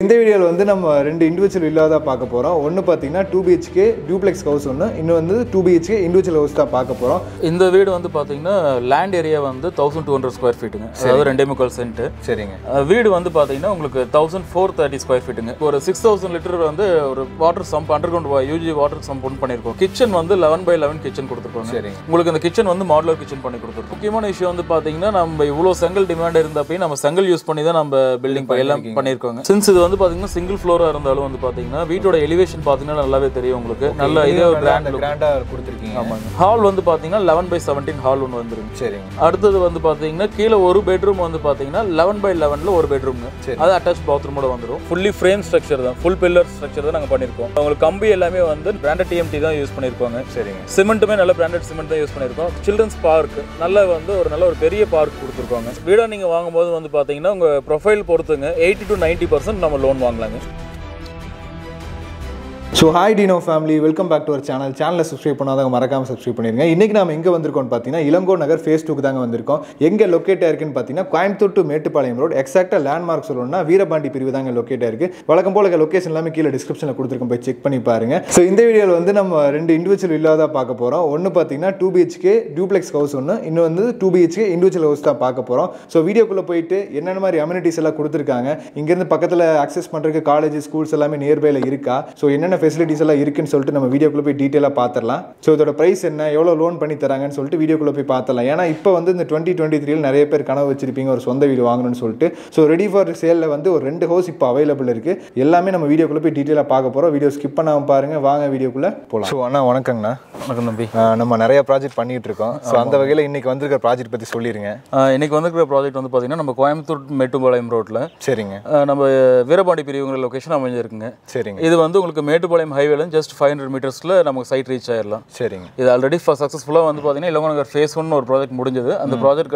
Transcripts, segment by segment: In this video, we will see two individual villas. One is 2 BHK duplex house, another is 2 BHK individual house. In this video, the land area is 1200 square feet. That's 2.5%. The video is 1430 square feet. 6000 liter water sump, underground UG water sump. The kitchen is 11 by 11 kitchen. The kitchen is modular kitchen. The main issue is that we have a single demand, we have a single use building. Since single floor the elevation hall 11 by 17 hall bedroom 11 by 11 bedroom attached bathroom fully frame structure full pillar structure branded TMT use cement branded cement children's park park profile 80 to 90% நம்ம loan வாங்கலாங்க. So hi Dino family, welcome back to our channel. Subscribe பண்ணாதவங்க மறக்காம subscribe பண்ணிருங்க. இன்னைக்கு நாம எங்க வந்திருக்கோம்னு பாத்தீங்கன்னா இளங்கோ நகர் phase 2 க்கு தாங்க வந்திருக்கோம். எங்க லொகேட் ஆயிருக்குன்னு பாத்தீங்கன்னா கோயம்புத்தூர் டு மேட்டுப்பாளையம் ரோட் எக்ஸாக்ட்டா லேண்ட்மார்க் சொல்லணும்னா வீரபாண்டி பிரிவு தாங்க லொகேட் ஆயிருக்கு. வழக்கம் போல லொகேஷன் எல்லாமே கீழ டிஸ்கிரிப்ஷன்ல கொடுத்திருக்கோம் போய் செக் பண்ணி பாருங்க. சோ இந்த வீடியோல நம்ம ரெண்டு இன்டிவிஜுவல் villa தான் பார்க்க போறோம். ஒன்னு பாத்தீங்கன்னா 2 BHK duplex house இன்னொன்னு 2 BHK individual house தான் பார்க்க போறோம். சோ வீடியோக்குள்ள போயிட்டு என்னென்ன மாதிரி amenities எல்லாம் கொடுத்திருக்காங்க. இங்க இருந்து பக்கத்துல access பண்றதுக்கு காலேஜ் ஸ்கூல்ஸ் எல்லாமே நியர்பைல இருக்கா. சோ என்ன facilities எல்லாம் இருக்குன்னு சொல்லிட்டு நம்ம வீடியோக்குள்ள போய் டீடைலா பாத்துறலாம். சோ இதோட பிரைஸ் என்ன, எவ்வளவு லோன் பண்ணி தராங்கன்னு சொல்லிட்டு வீடியோக்குள்ள போய் பாத்துறலாம். ஏனா இப்போ இந்த 2023 ல நிறைய பேர் கனவு வச்சிருப்பீங்க ஒரு சொந்த வீடு வாங்கணும்னு சொல்லிட்டு. சோ ரெடி ஃபார் சேல்ல ஒரு ரெண்டு ஹவுஸ் இப்போ அவேலபிள் இருக்கு. எல்லாமே நம்ம வீடியோக்குள்ள போய் டீடைலா பார்க்க போறோம். வீடியோ ஸ்கிப் பண்ணாம பாருங்க. வாங்க வீடியோக்குள்ள போலாம். சோ அண்ணா வணக்கம்ண்ணா. வணக்கம் தம்பி. நம்ம நிறைய ப்ராஜெக்ட் பண்ணிட்டு இருக்கோம். சோ அந்த வகையில இன்னைக்கு வந்திருக்கிற ப்ராஜெக்ட் பத்தி சொல்லிருங்க. இன்னைக்கு வந்திருக்கிற ப்ராஜெக்ட் பாத்தீங்கன்னா நம்ம கோயம்புத்தூர் மேட்டுப்பாளையம் ரோட்ல. சரிங்க. நம்ம வீரபாண்டி பிரிவுங்கிற லொகேஷன் அமைஞ்சிருக்குங்க. சரிங்க. இது உங்களுக்கு Metupalayam highway la just 500 meters la namakku site reach aayiralam. Seringa. Idu already successful ah vandu pathina Ilango Nagar phase 1 or project mudinjathu. And project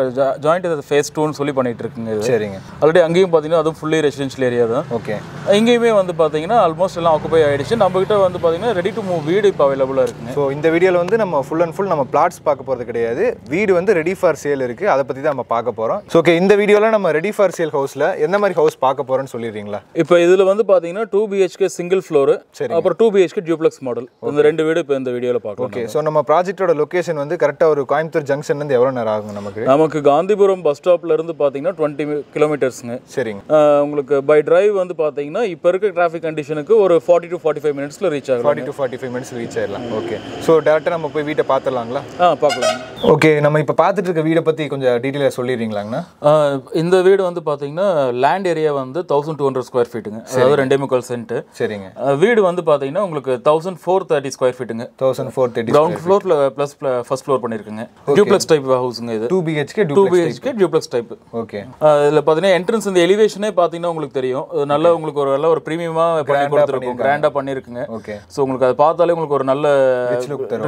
joint idu phase 2 nu solli pannit irukkenga idu. Seringa. Already angiyum pathina adhu fully residential area da. Okay. Ingeyume vandu pathina almost ella occupy aidichu. Namukitta vandu pathina ready to move வீடு இப்ப available ah இருக்குங்க. So இந்த வீடியோல நம்ம full and full நம்ம plots பாக்க போறது கிடையாது. வீடு ready for sale இருக்கு. அத பத்தி தான் நம்ம பாக்க போறோம். So okay இந்த வீடியோல நம்ம ready for sale house la என்ன மாதிரி house பாக்க போறோம்னு சொல்லிறீங்களா? இப்போ இதுல பாத்தீங்கன்னா 2 BHK single floor அப்புறம் 2 BHK duplex model. இந்த ரெண்டு வீடு இப்ப இந்த வீடியோல பார்க்கலாம். ஓகே. சோ நம்ம ப்ராஜெக்ட்டோட லொகேஷன் கரெக்ட்டா ஒரு கோயம்புத்தூர் ஜங்ஷன்ல இருந்து எவ்வளவு நேரம் ஆகும் நமக்கு? நமக்கு காந்திபுரம் பஸ் ஸ்டாப்ல இருந்து பாத்தீங்கன்னா 20 கிலோமீட்டர்ஸ்ங்க. சரிங்க. உங்களுக்கு பை டிரைவ் பாத்தீங்கன்னா இப்ப இருக்க டிராஃபிக் கண்டிஷனுக்கு ஒரு 40 to 45 மினிட்ஸ்ல ரீச் ஆகலாம். 40 to 45 மினிட்ஸ் ரீச் ஆகலாம். ஓகே. சோ டைரக்ட்டா நம்ம போய் வீட்டை பார்த்தலாம்ங்களா? பார்க்கலாம். ஓகே, நம்ம இப்ப பார்த்துட்டு இருக்க வீட பத்தி கொஞ்சம் டீடைலா சொல்லிறீங்களாங்கண்ணா? இந்த வீடு பாத்தீங்கன்னா லேண்ட் ஏரியா 1200 ஸ்கொயர் ஃபீட்ங்க. அதாவது 2.5 சென்ட். சரிங்க. வீடு பாத்தீங்கன்னா உங்களுக்கு 1430 ஸ்கொயர் ஃபீட்ங்க. 1430 கிரவுண்ட் ஃப்ளோர்ல பிளஸ் ஃபர்ஸ்ட் ஃப்ளோர் பண்ணிருக்கீங்க. டூப்ளெக்ஸ் டைப் ஹவுஸ்ங்க இது. 2 BHK டூப்ளெக்ஸ் டைப். ஓகே. இதுல பாத்தீங்கன்னா என்ட்ரன்ஸ் இந்த எலிவேஷனே பாத்தீங்கன்னா உங்களுக்கு தெரியும். நல்ல உங்களுக்கு ஒரு நல்ல ஒரு பிரீமியமா பண்ணி கொடுத்திருக்கோம். கிராண்டா பண்ணிருக்கீங்க. ஓகே. சோ உங்களுக்கு அத பார்த்தாலே உங்களுக்கு ஒரு நல்ல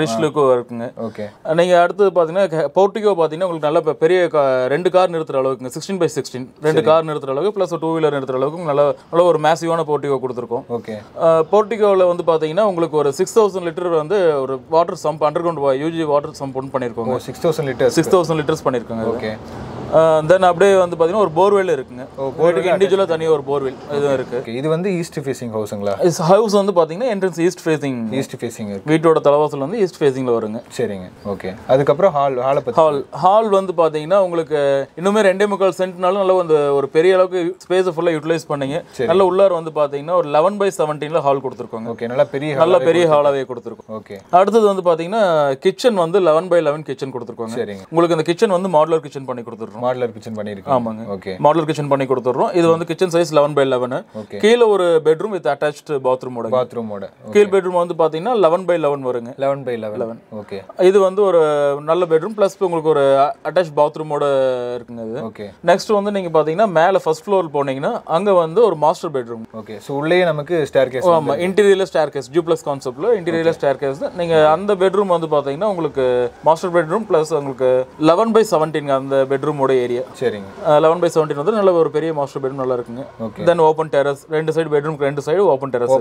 ரிச் லுக் இருக்குங்க. ஓகே. நீங்க அடுத்து பாத்தீங்கன்னா போர்ட்டிகோ பாத்தீங்கன்னா உங்களுக்கு நல்ல பெரிய ரெண்டு கார் நிறுத்துற அளவுக்கு 16 by 16 ரெண்டு கார் நிறுத்துற அளவுக்கு பிளஸ் 2 வீலர் நிறுத்துற அளவுக்கு நல்ல ஒரு மேசிவான போர்ட்டிகோ கொடுத்திருக்கோம். ஓகே. போர்ட்டிகோல பாத்தீங்கன்னா உங்களுக்கு ஒரு 6000 லிட்டர் ஒரு water sump underground UG water sump பண்ணிருக்கோங்க. 6000 லிட்டர்ஸ் பண்ணிருக்கோங்க. ஓகே. தென் அப்படியே பாத்தீங்கன்னா ஒரு போர்வெல் இருக்குங்க. போர்ட்டுக்கு இண்டிவிஜுவலா தனியா ஒரு போர்வெல் இதுவும் இருக்கு. இது ஈஸ்ட் ஃபேசிங் ஹவுஸ்ங்களா? ஹவுஸ் பாத்தீங்கன்னா என்ட்ரன்ஸ் ஈஸ்ட் ஃபேசிங் இருக்கு. வீட்டோட தலவாசல் ஈஸ்ட் ஃபேசிங்ல வருங்க. சரிங்க. ஓகே. அதுக்கப்புறம் ஹால் பாத்தீங்கன்னா உங்களுக்கு இன்னுமே 2.5 சென்ட்னாலும் நல்ல ஒரு பெரிய அளவுக்கு ஸ்பேஸ் ஃபுல்லா யூட்டிலைஸ் பண்ணீங்க. நல்ல உள்ளார பாத்தீங்கன்னா ஒரு 11 by 17ல ஹால் கொடுத்திருக்கோங்க. ஓகே. நல்ல பெரிய ஹாலாவே கொடுத்திருக்கோம். ஓகே. அடுத்து பாத்தீங்கன்னா கிச்சன் 11 by 11 கிச்சன் கொடுத்திருக்கோங்க. சரிங்க. உங்களுக்கு அந்த கிச்சன் மாடுலர் கிச்சன் பண்ணி கொடுத்திருக்கோம். மாடுலர் கிச்சன் பண்ணிருக்கோம். ஆமாங்க. ஓகே. மாடுலர் கிச்சன் பண்ணி கொடுத்துறோம். இது கிச்சன் சைஸ் 11 by 11. கீழ ஒரு பெட்ரூம் வித் அட்டாச்ட் பாத்ரூமோட. கீழ் பெட்ரூம் பாத்தீங்கன்னா 11 by 11 வருங்க. 11 by 11. ஓகே. இது ஒரு நல்ல பெட்ரூம் பிளஸ் உங்களுக்கு ஒரு அட்டாச்ட் பாத்ரூமோட இருக்குங்க இது. ஓகே. நெக்ஸ்ட் நீங்க பாத்தீங்கன்னா மேல ஃபர்ஸ்ட் ஃப்ளோர் போனீங்கன்னா அங்க ஒரு மாஸ்டர் பெட்ரூம். ஓகே. சோ உள்ளேயே நமக்கு ஸ்டேர்கேஸ். ஆமா, இன்டீரியர்ல ஸ்டேர்கேஸ் டூப்ளெக்ஸ் கான்செப்ட்ல இன்டீரியர்ல ஸ்டேர்கேஸ். நீங்க அந்த பெட்ரூம் பாத்தீங்கன்னா உங்களுக்கு மாஸ்டர் பெட்ரூம் பிளஸ் உங்களுக்கு 11 by 17 அந்த பெட்ரூம் area. 11/17 வந்து நல்ல ஒரு பெரிய மாஸ்டர் பெட்ரூம் நல்லா இருக்குங்க. Then open terrace, ரெண்டு சைடு பெட்ரூம் ரெண்டு சைடு open terrace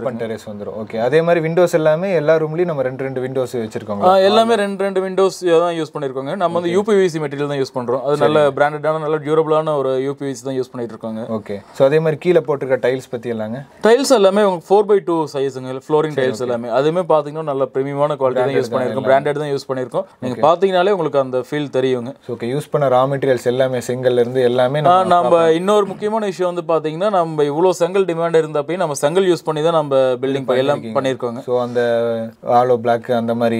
வந்துரும். ஓகே. அதே மாதிரி விண்டோஸ் எல்லாமே எல்லா ரூம்லயும் நம்ம ரெண்டு விண்டோஸ் வெச்சிருக்கோம். எல்லாமே ரெண்டு விண்டோஸ் தான் யூஸ் பண்ணிருக்கோங்க. நம்ம வந்து UPVC மெட்டீரியல் தான் யூஸ் பண்றோம். அது நல்ல பிராண்டடான நல்ல டியூரபிளான ஒரு UPVC தான் யூஸ் பண்ணிட்டு இருக்காங்க. ஓகே. சோ அதே மாதிரி கீழ போட்டுக்க டைல்ஸ் பத்தி எல்லாங்க. டைல்ஸ் எல்லாமே 4x2 சைஸ்ங்க. ஃப்ளோரிங் டைல்ஸ் எல்லாமே. அதுமே பாத்தீங்கன்னா நல்ல பிரீமியமான குவாலிட்டி தான் யூஸ் பண்ணிருக்கோம். பிராண்டட் தான் யூஸ் பண்ணிருக்கோம். நீங்க பாத்தீங்கனாலே உங்களுக்கு அந்த feel தெரியுங்க. ஓகே. யூஸ் பண்ண raw materials எல்லாமே செங்கல்ல இருந்து எல்லாமே நம்ம இன்னொரு முக்கியமான விஷயம் வந்து பாத்தீங்கன்னா நம்ம இவ்ளோ செங்கல் டிமாண்ட் இருந்தப்ப நம்ம செங்கல் யூஸ் பண்ணி தான் நம்ம பில்டிங் எல்லாம் பண்ணிருக்கோங்க. சோ அந்த ஹாலோ பிளாக் அந்த மாதிரி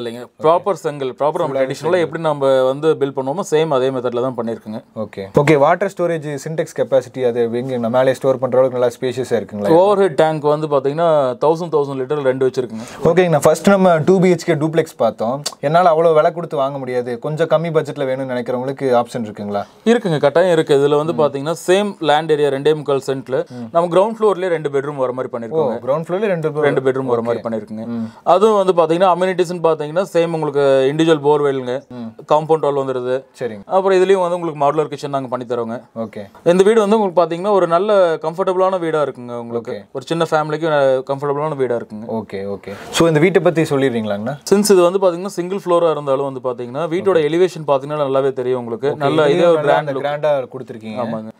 இல்லங்க. ப்ராப்பர் செங்கல் ப்ராப்பர் நம்ம ட்ரெடிஷனலா எப்படி நம்ம வந்து பில்ட் பண்ணுவோமோ சேம் அதே மெத்தட்ல தான் பண்ணிருக்கங்க. Okay. Okay. Water storage Sintex capacity அது எங்க நம்ம மேலே ஸ்டோர் பண்ற அளவுக்கு நல்லா ஸ்பேஷியஸா இருக்குங்களா? ஓவர்ஹெட் tank வந்து பாத்தீங்கன்னா 1000 லிட்டர் ரெண்டு வெச்சிருக்குங்க. ஓகேங்க. நான் ஃபர்ஸ்ட் நம்ம 2 BHK டூப்ளெக்ஸ் பார்த்தோம். என்னால அவ்வளவு விலை கொடுத்து வாங்க முடியாது. கொஞ்சம் கம்மி பட்ஜெட்ல வேணும்னு நினைக்கிறவங்களுக்கு ஆப்ஷன் இருக்குங்களா? இருக்குங்க. கட்டாயம் இருக்கு. இதுல வந்து பாத்தீங்கன்னா சேம் லேண்ட் ஏரியா 2.5 சென்ட்ல நம்ம கிரவுண்ட் ஃப்ளோர்லயே ரெண்டு பெட்ரூம் வர மாதிரி பண்ணிருக்கோம். கிரவுண்ட் ஃப்ளோர்ல ரெண்டு பெட்ரூம் வர மாதிரி பண்ணிருக்கீங்க. அதுவும் வந்து பாத்தீங்கன்னா அமெனிட்டிஸ்னு பாத்தீங்கன்னா சேம் உங்களுக்கு இண்டிவிஜுவல் போர்வெல்ங்க, காம்பவுண்ட் வால் வந்துருது. சரிங்க. அப்புறம் இதுலயும் வந்து உங்களுக்கு மாடுலர் கிச்சன் நாங்க பண்ணி தரோங்க. ஓகே. இந்த வீடு வந்து உங்களுக்கு பாத்தீங்கன்னா ஒரு நல்ல கம்ஃபர்ட்டபிளான வீடா இருக்குங்க. உங்களுக்கு ஒரு சின்ன ஃபேமிலிக்கு கம்ஃபர்ட்டபிளான வீடா இருக்குங்க. ஓகே. ஓகே. சோ இந்த வீட்டை பத்தி சொல்லிடுறீங்களாங்கண்ணா? சின்ஸ் இது வந்து பாத்தீங்கன்னா சிங்கிள் ஃப்ளோரா இருந்தாலும் வந்து பாத்தீங்கன்னா வீட்டோட எலிவேஷன் பாத்தீங்கன்னா நல்லாவே தெரியும் உங்களுக்கு. நல்ல இதே ஒரு கிராண்டா கொடுத்திருக்கீங்க. ஆமாங்க.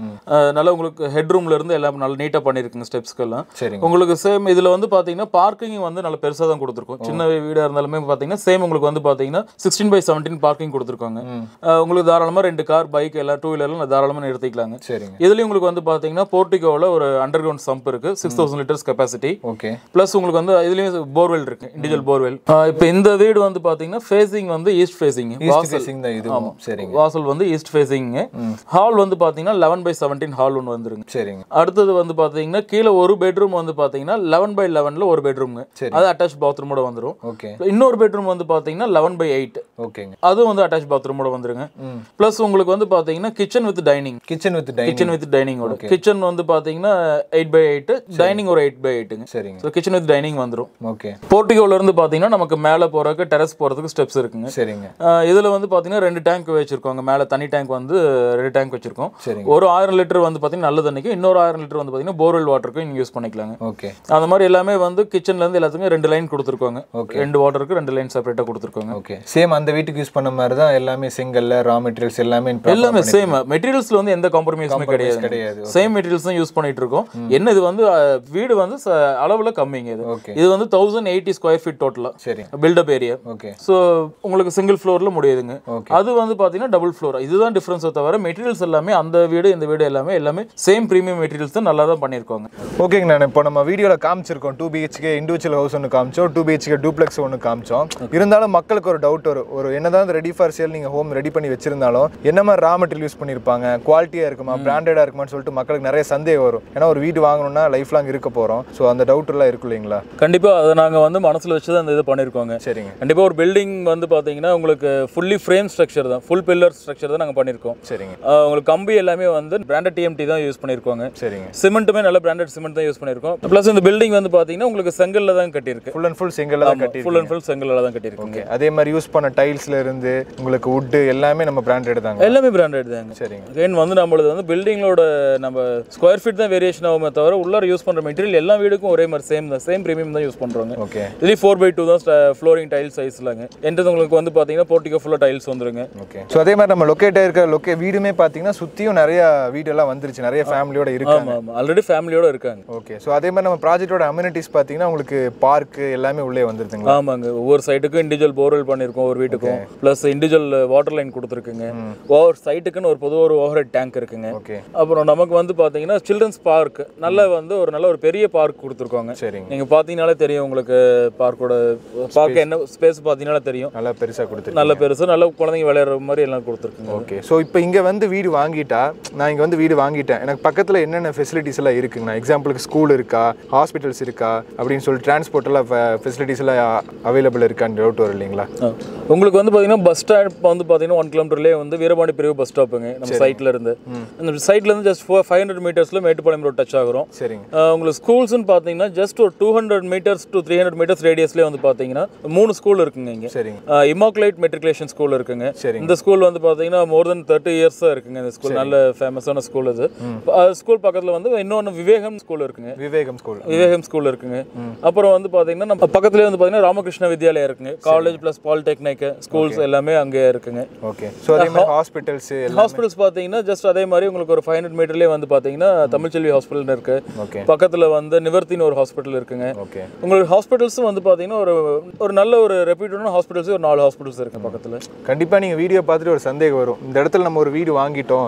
நல்ல உங்களுக்கு ஹெட் ரூம்ல இருந்து எல்லாம் நல்ல நீட்டா பண்ணிருக்கீங்க. ஸ்டெப்ஸ்க்கு எல்லாம் உங்களுக்கு சேம். இதுல வந்து பாத்தீங்கன்னா பார்க்கிங் வந்து நல்ல பெருசா தான் கொடுத்திருக்கோம். சின்ன வீடா இருந்தாலுமே பாத்தீங்கன்னா சேம் உங்களுக்கு வந்து பாத்தீங்கன்னா 16/17 பார்க்கிங் கொடுத்திருக்காங்க. உங்களுக்கு தாராளமா ரெண்டு கார், பைக் எல்லாம் 2-wheeler தாராளமா நிறுத்திக்கலாங்க. இதுலயும் உங்களுக்கு வந்து பாத்தீங்கன்னா போர்டிகோல ஒரு அண்டர் கிரவுண்ட் சம்ப் இருக்கு. 6000 லிட்டர்ஸ் கெபாசிட்டி. ஓகே. பிளஸ் உங்களுக்கு வந்து இதுலயும் போர்வெல் இருக்கு, இண்டிவிஜுவல் போர்வெல். இப்போ இந்த வீடு வந்து பாத்தீங்கன்னா ஃபேசிங் வந்து ஈஸ்ட் ஃபேசிங். வாசல் வந்து ஈஸ்ட் ஃபேசிங். ஹால் வந்து பாத்தீங்கன்னா 11/17 ஹால் ஒன்று வந்துருங்க. சரிங்க. அடுத்தது வந்து பாத்தீங்கன்னா கீழே ஒரு பெட்ரூம் வந்து பாத்தீங்கன்னா 11/11 ஒரு பெட்ரூம்ங்க. அது அட்டாச் பாத்ரூமோட வந்துரும். ஓகே. இன்னொரு பெட்ரூம் வந்து பாத்தீங்கன்னா 11/8. ஓகேங்க. அதுவும் வந்து அட்டாச் பாத்ரூமோட வந்துருங்க. பிளஸ் உங்களுக்கு வந்து பாத்தீங்கன்னா kitchen with dining. Kitchen with டைனிங்கோட கிச்சன் வந்து பாத்தீங்கன்னா 8/8, டைனிங் ஒரு 8/8ங்க. சரிங்க. சோ கிச்சன் வித் டைனிங் வந்துரும். ஓகே. போர்ட்டிகோல இருந்து பாத்தீங்கன்னா நமக்கு மேலே போறதுக்கு டெரஸ் போறதுக்கு ஸ்டெப்ஸ் இருக்குங்க. சரிங்க. இதுல வந்து பாத்தீங்கன்னா ரெண்டு டேங்க் வச்சிருக்கோங்க. மேல தண்ணி டேங்க் வந்து ரெண்டு டேங்க் வச்சிருக்கோம். ஒரு 1000 லிட்டர் வந்து பாத்தீங்கன்னா நல்ல தண்ணிக்கு, இன்னொரு 1000 லிட்டர் வந்து பாத்தீங்கன்னா போர்வெல் வாட்டருக்கு நீங்க யூஸ் பண்ணிக்கலாங்க. ஓகே. அந்த மாதிரி எல்லாமே வந்து கிச்சன்ல இருந்து எல்லாத்துக்கும் ரெண்டு லைன் கொடுத்திருக்காங்க. ரெண்டு வாட்டருக்கு ரெண்டு லைன் செப்பரேட்டா கொடுத்திருக்காங்க. ஓகே. சேம் அந்த வீட்டுக்கு யூஸ் பண்ண மாதிரி தான் எல்லாமே செங்கல்ல ரா மெட்டீரியல்ஸ் எல்லாமே சேம் மெட்டீரியல்ஸ்ல வந்து எந்த காம்ப்ரமைஸுமே கிடையாது. சேம் மெட்டீரியல்ஸ் தான் யூஸ் பண்ணிட்டு இருக்கோம். என்ன இது வந்து வீடு வந்து அளவுல கம்மிங்க. இது வந்து 1080 ஸ்கொயர் ஃபீட் டோட்டலா. சரி. Built up area. Okay. So உங்களுக்கு சிங்கிள் ஃப்ளோர்ல முடியுதுங்க. அது வந்து பாத்தீங்கன்னா டபுள் ஃப்ளோர். இதுதான் டிஃபரன்ஸ் தவிர மெட்டீரியல்ஸ் எல்லாமே அந்த வீடு இந்த வீடு எல்லாமே சேம் பிரீமியம் மெட்டீரியல்ஸ் தான் நல்லா தான் பண்ணிருக்காங்க. ஓகேங்க. நான் இப்போ நம்ம வீடியோல காமிச்சிருக்கோம் 2 BHK இண்டிவிஜுவல் ஹவுஸ் ஒன்று காமிச்சோம், 2 BHK டூப்ளெக்ஸ் ஒன்று காமிச்சோம். இருந்தாலும் மக்களுக்கு ஒரு டவுட் வரும், ஒரு என்னதான் ரெடி ஃபார் சேல் நீங்க ஹோம் ரெடி பண்ணி வச்சிருந்தாலும் என்ன மாதிரி ரா மெட்டீரியல் யூஸ் பண்ணிருப்பாங்க, குவாலிட்டியா இருக்குமா, பிராண்டடா இருக்குமான்னு சொல்லிட்டு மக்களுக்கு நிறைய சந்தேகம் வரும். ஏன்னா ஒரு வீடு வாங்கணும்னா லைஃப் லாங் இருக்க போறோம். ஸோ அந்த டவுட் எல்லாம் இருக்கு இல்லைங்களா? கண்டிப்பா அதை நாங்க வந்து மனசுல வச்சுதான் அந்த இது பண்ணிருக்கோங்க. சரிங்க. கண்டிப்பா ஒரு பில்டிங் வந்து பாத்தீங்கன்னா உங்களுக்கு ஃபுல்லி ஃப்ரேம் ஸ்ட்ரக்சர் தான், ஃபுல் பில்லர் ஸ்ட்ரக்சர் தான் நாங்க பண்ணிருக்கோம். சரிங்க. உங்களுக்கு கம்பி எல்லாமே வந்து பிராண்டட் TMT தான் யூஸ் பண்ணிருக்கோங்க. சரிங்க. சிமெண்ட்டுமே நல்ல பிராண்டட் சிமெண்ட் தான் யூஸ் பண்ணிருக்கோம். பிளஸ் இந்த பில்டிங் வந்து பாத்தீங்கன்னா உங்களுக்கு செங்கல்ல தான் கட்டிருக்கு. ஃபுல் அண்ட் ஃபுல் செங்கல்ல தான் கட்டிருக்கு. அதே மாதிரி யூஸ் பண்ண டைல்ஸ்ல இருந்து உங்களுக்கு வுட் எல்லாமே நம்ம பிராண்டட் தாங்க. எல்லாமே பிராண்டட் தாங்க. சரிங்க. அகைன் வந்து நம்மளுக்கு வந்து பில்டிங்கோட நம்ம ஸ்கொயர் ஃபீட் தான் வேரியேஷன் ஆகுமே தவிர உள்ளார யூஸ் பண்ற மெட்டீரியல் எல்லா வீடுக்கும் ஒரே மாதிரி சேம் தான், சேம் பிரீமியம் தான் யூஸ் பண்றாங்க. ஓகே. இது 4x2 தான் ஃப்ளோரிங் டைல்ஸ் சைஸ்லங்க. என்றது உங்களுக்கு வந்து பாத்தீங்கன்னா போர்ட்டிகோ ஃபுல்லா டைல்ஸ் வந்துருங்க. ஓகே. சோ அதே மாதிரி நம்ம லொகேட் ஆயிருக்க வீடுமே பாத்தீங்கன்னா சுத்தியும் நிறைய வீடெல்லாம் வந்துருச்சு, நிறைய ஃபேமிலியோட இருக்காங்க. ஆமா, ஆல்ரெடி ஃபேமிலியோட இருக்காங்க. ஓகே. சோ அதே மாதிரி நம்ம ப்ராஜெக்ட்டோட அமெனிட்டிஸ் பாத்தீங்கன்னா உங்களுக்கு பார்க் எல்லாமே உள்ளே வந்துருதுங்க. ஆமாங்க. ஒவ்வொரு சைடுக்கு இண்டிவிஜுவல் போர்வெல் பண்ணிருக்கோம் ஒரு வீட்டுக்கும். பிளஸ் இண்டிவிஜுவல் வாட்டர் லைன் கொடுத்துருக்குங்க. ஒவ்வொரு சைடுக்குன்னு ஒரு பொதுவாக ஒரு ஓவர்ஹெட் டேங்க் இருக்குங்க. ஓகே. அப்புறம் நமக்கு வந்து பாத்தீங்கன்னா சில்ட்ரன்ஸ் பார்க் நல்ல வந்து ஒரு நல்ல ஒரு பெரிய பார்க் கொடுத்துருக்கோங்க. சரிங்க. நீங்க பாத்தீங்கன்னாலே தெரியும் உங்களுக்கு பார்க்கோட பார்க்க என்ன ஸ்பேஸ் பாத்தீங்கன்னாலே தெரியும். நல்லா பெருசா கொடுத்துருக்கு. நல்லா பெருசா நல்ல குழந்தைங்க விளையாடுற மாதிரி எல்லாம் கொடுத்துருக்குங்க. ஓகே. சோ இப்போ இங்கே வந்து வீடு வாங்கிட்டா, நான் இங்கே வந்து வீடு வாங்கிட்டேன், எனக்கு பக்கத்தில் என்னென்ன ஃபெசிலிட்டிஸ் எல்லாம் இருக்குங்கண்ணா? எக்ஸாம்பிளுக்கு ஸ்கூல் இருக்கா, ஹாஸ்பிட்டல்ஸ் இருக்கா அப்படின்னு சொல்லி டிரான்ஸ்போர்ட் எல்லாம் ஃபெசிலிட்டிஸ் எல்லாம் அவைலபிள் இருக்கான்னு டவுட் வரும் இல்லைங்களா? உங்களுக்கு வந்து பார்த்தீங்கன்னா பஸ் ஸ்டாப் வந்து பார்த்தீங்கன்னா 1 கிலோமீட்டர்லேயே வந்து வீரபாண்டி பிரிவு பஸ் ஸ்டாப்புங்க. நம்ம சைட்ல இருந்து ஜஸ்ட் 500 மீட்டர்ஸில் மேட்டுப்பாளையம் ரோட் டச் ஆகிறோம். சரிங்க. உங்களுக்கு ஸ்கூல்ஸ்ன்னு பார்த்தீங்கன்னா ஜஸ்ட் ஒரு 200 மீட்டர்ஸ் to 300 மீட்டர்ஸ் ரேடியஸ்லேயே வந்து பார்த்தீங்கன்னா 3 ஸ்கூல் இருக்குங்க இங்கே. சரிங்க. இமாக்குலேட் மெட்ரிகுலேஷன் ஸ்கூல் இருக்குங்க. இந்த ஸ்கூல் வந்து பார்த்தீங்கன்னா more than 30 years school famous school school Vivekam school Vivekam school Ramakrishna Vidyalaya college plus polytechnic schools ellame okay so hospitals hospitals just 500 meter Tamil Chelvi hospital Nivarthin hospital hospitals hospitals hospitals video பாத்துட்டு ஒரு சந்தேகம் வரும் இந்த இடத்துல நம்ம ஒரு வீடு வாங்கிட்டோம்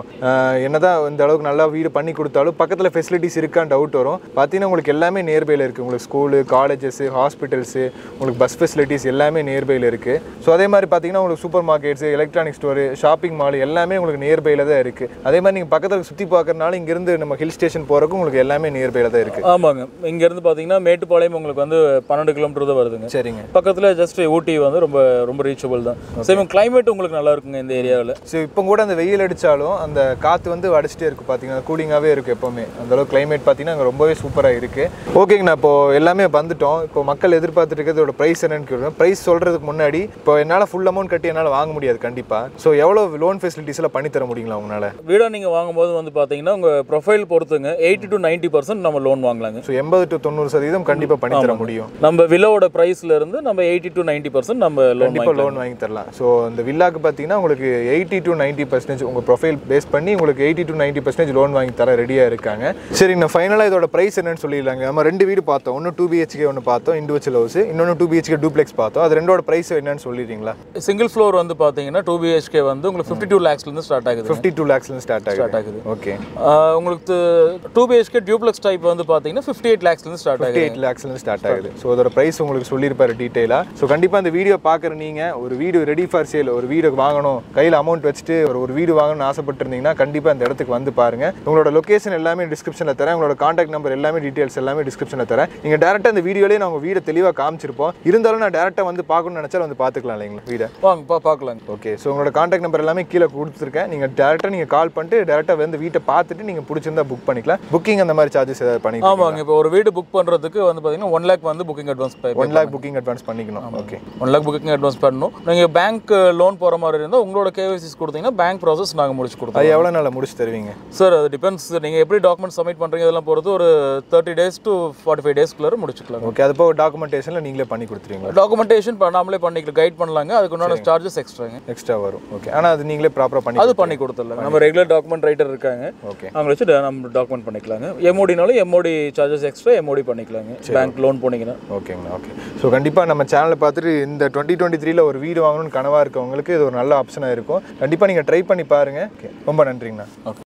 என்னதான் இந்த அளவுக்கு நல்ல வீடு பண்ணி கொடுத்தாலும் பக்கத்துல ஃபெசிலிட்டிஸ் இருக்கான்னு டவுட் வரும் பாத்தீங்கன்னா உங்களுக்கு எல்லாமே நியர் பைல இருக்கு உங்களுக்கு ஸ்கூல் காலேजेस ஹாஸ்பிடல்ஸ் உங்களுக்கு பஸ் ஃபெசிலிட்டிஸ் எல்லாமே நியர் பைல இருக்கு சோ அதே மாதிரி பாத்தீங்கன்னா உங்களுக்கு super markets electronic store shopping mall எல்லாமே உங்களுக்கு நியர் பைல தான் இருக்கு அதே மாதிரி நீங்க பக்கத்துல சுத்தி பார்க்கறனால இங்க இருந்து நம்ம ஹில் ஸ்டேஷன் போறதுக்கு உங்களுக்கு எல்லாமே நியர் பைல தான் இருக்கு ஆமாங்க இங்க இருந்து பாத்தீங்கன்னா மேட்டுப்பாளையம் உங்களுக்கு வந்து 12 km தூரம் வருதுங்க சரிங்க பக்கத்துல ஜஸ்ட் ஊட்டி வந்து ரொம்ப ரொம்ப ரீச்சபிள் தான் சேம் climate உங்களுக்கு நல்லா இருக்கு இந்த ஏரியால சோ இப்போ கூட அந்த வெயில் அடிச்சாலும் அந்த காத்து வந்து அடிச்சிட்டே இருக்கு பாத்தீங்க கூலிங்காவே இருக்கு எப்பவுமே அந்த அளவு கிளைமேட் பாத்தீங்கன்னா அங்க ரொம்பவே சூப்பரா இருக்கு ஓகேங்க நான் இப்போ எல்லாமே வந்துட்டோம் இப்போ மக்கள் எதிர்பார்த்துட்டு இருக்கதோட பிரைஸ் என்னன்னு கேக்குறேன் பிரைஸ் சொல்றதுக்கு முன்னாடி இப்போ என்னால full amount கட்டி என்னால வாங்க முடியாது கண்டிப்பா சோ எவ்வளவு லோன் ஃபெசிலிட்டிஸ் எல்லாம் பண்ணி தர முடியுங்களா உங்கனால வீடா நீங்க வாங்கும்போது வந்து பாத்தீங்கன்னா உங்க ப்ரொஃபைல் பொறுத்துங்க 80 to 90% நம்ம லோன் வாங்கலாம் சோ 80 to 90% கண்டிப்பா பண்ணி தர முடியும் நம்ம வில்லாவோட பிரைஸ்ல இருந்து நம்ம 80 to 90% நம்ம லோன் வாங்கி தரலாம் சோ அந்த வில்லாக்கு பாத்தீங்கன்னா உங்களுக்கு 80 to 90% உங்க ப்ரொஃபைல் பேஸ் பண்ணி உங்களுக்கு 80 to 90% லோன் வாங்கி தர ரெடியா இருக்காங்க. சரி நான் ஃபைனலா இதோட பிரைஸ் என்னன்னு சொல்லிடலாங்க. நம்ம ரெண்டு வீடு பார்த்தோம். ஒன்னு 2 BHK ஒன்னு பார்த்தோம் இன்டிவிஜுவல் ஹவுஸ். இன்னொன்னு 2 BHK டூப்ளெக்ஸ் பார்த்தோம். அது ரெண்டோட பிரைஸ் என்னன்னு சொல்லிடுறீங்களா? சிங்கிள் ஃப்ளோர் வந்து பாத்தீங்கன்னா 2 BHK வந்து உங்களுக்கு 52 lakhs ல இருந்து ஸ்டார்ட் ஆகுது. 52 lakhs ல இருந்து ஸ்டார்ட் ஆகுது. ஓகே. உங்களுக்கு 2 BHK டூப்ளெக்ஸ் டைப் வந்து பாத்தீங்கன்னா 58 lakhs ல இருந்து ஸ்டார்ட் ஆகுது. 58 lakhs ல இருந்து ஸ்டார்ட் ஆகுது. சோ அதோட பிரைஸ் உங்களுக்கு சொல்லிருப்பாரு டீடைலா. சோ கண்டிப்பா இந்த வீடியோ பார்க்குற நீங்க ஒரு வீடு ரெடி ஃபார் சேல் ஒரு வீடு வாங்கணும் கையில் அமௌண்ட் வச்சுட்டு ஒரு வீடு வாங்கணும்னு ஆசைப்பட்டிருந்தீங்கன்னா கண்டிப்பா அந்த இடத்துக்கு வந்து பாருங்க உங்களோட லொகேஷன் எல்லாமே டிஸ்கிரிப்ஷன்ல தரேன் உங்களோட காண்டாக்ட் நம்பர் எல்லாமே டீடைல்ஸ் எல்லாமே டிஸ்கிரிப்ஷன்ல தரேன் நீங்க டைரக்டா இந்த வீடியோலயே நான் உங்க வீட தெளிவா காமிச்சிருப்போம் இருந்தாலும் நான் டைரக்டா வந்து பார்க்கணும்னு நினைச்சால வந்து பார்த்துக்கலாம் இல்லைங்களா வீட வாங்கப்பா பார்க்கலாம் ஓகே சோ உங்களோட காண்டாக்ட் நம்பர் எல்லாமே கீழே கொடுத்துருக்கேன் நீங்க டைரக்டா நீங்க கால் பண்ணிட்டு டைரக்டா வந்து வீட்டை பார்த்துட்டு நீங்க பிடிச்சிருந்தா புக் பண்ணிக்கலாம் புக்கிங் அந்த மாதிரி சார்ஜஸ் ஏதாவது பண்ணி ஆமாங்க இப்போ ஒரு வீடு புக் பண்றதுக்கு வந்து பாத்தீங்கன்னா 1 லட்சம் வந்து புக்கிங் அட்வான்ஸ் 1 லட்சம் புக்கிங் அட்வான்ஸ் பண்ணிக்கணும் ஓகே 1 லட்சம் புக்கிங் அட்வான்ஸ் பண்ணனும் நீங்க பேங்க் லோன் போற மாதிரி இருந்தா உங்களோட கேவைசிஸ் கொடுத்தீங்கன்னா பேங்க் process நாங்க முடிச்சு கொடுப்போம். அது எவ்வளவு நாள்ல முடிச்சு தருவீங்க? சார் அது டிபெண்ட்ஸ் நீங்க எப்படி டாக்குமெண்ட் சப்மிட் பண்றீங்க அதெல்லாம் பொறுத்து ஒரு 30 days to 45 days குள்ள முடிச்சுக்கலாம். ஓகே அது போக டாக்குமெண்டேஷன்ல நீங்களே பண்ணி கொடுத்துறீங்களா? டாக்குமெண்டேஷன் நாமளே பண்ணிக்கலாம் கைட் பண்ணலாங்க. அதுக்கு உண்டான சார்ஜஸ் எக்ஸ்ட்ரா வரும். ஓகே ஆனா அது நீங்களே ப்ராப்பரா பண்ணி கொடுத்துறலாம். நம்ம ரெகுலர் டாக்குமெண்ட் ரைட்டர் இருக்காங்க. ஓகே அவங்க வச்சு நம்ம டாக்குமெண்ட் பண்ணிக்கலாங்க. MODனால MOD சார்ஜஸ் எக்ஸ்ட்ரா MOD பண்ணிக்கலாங்க. பேங்க் லோன் போனீங்கன்னா. ஓகேங்க ஓகே. சோ கண்டிப்பா நம்ம சேனலை பார்த்துட்டு இந்த 2023ல ஒரு வீடு வாங்கணும்னு கனவா இருக்கவங்களுக்கு இது ஒரு நல்ல ஆப்ஷனா இருக்கும் கண்டிப்பா நீங்க ட்ரை பண்ணி பாருங்க ரொம்ப நன்றிங்கண்ணா